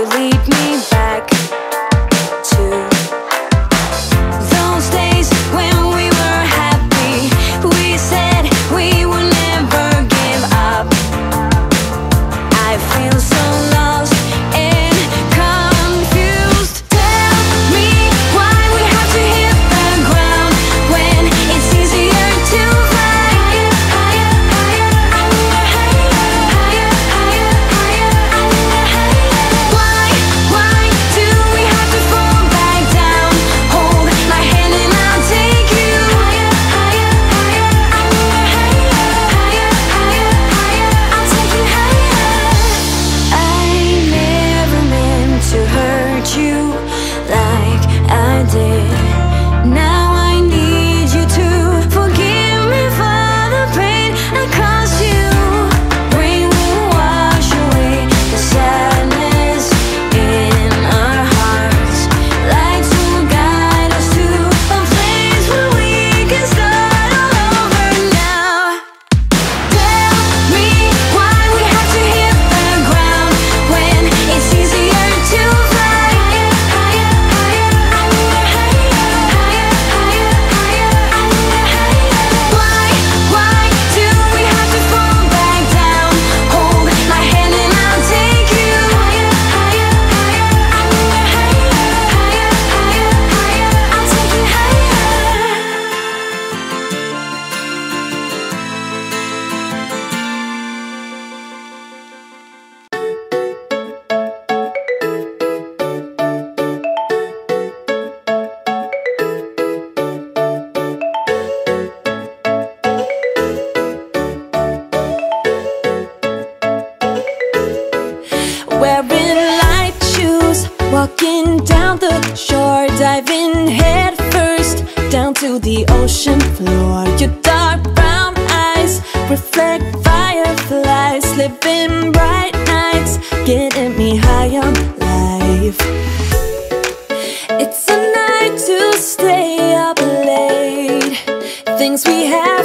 could lead me back to those days when we were happy. We said we would never give up. I feel so lost and confused. Tell me why we have to hit the ground when it's easier to fly higher, higher, higher, higher, higher, higher, higher, higher, higher. Why do we have to fall back down? Hold my hand and I'll take you higher, higher, higher, higher, higher, higher, higher. I'll take you higher. I never meant to hurt you like I did. Now I need you to forgive me for the pain I caused you. Rain will wash away the sadness in our hearts. Lights will guide us to a place where we can start all over now. Tell me why we have to hit the ground when it's easier to fly higher, higher, higher, higher, higher, higher, higher, higher, higher, higher. Why do we have to fall back down? Hold my hand and I'll take you higher, higher, higher, higher, higher, higher, higher, higher. I'll take you higher. Wearing light shoes, walking down the shore, diving head first down to the ocean floor. Your dark brown eyes reflect fireflies, living bright nights, getting me high on life. It's a night to stay up late, things we have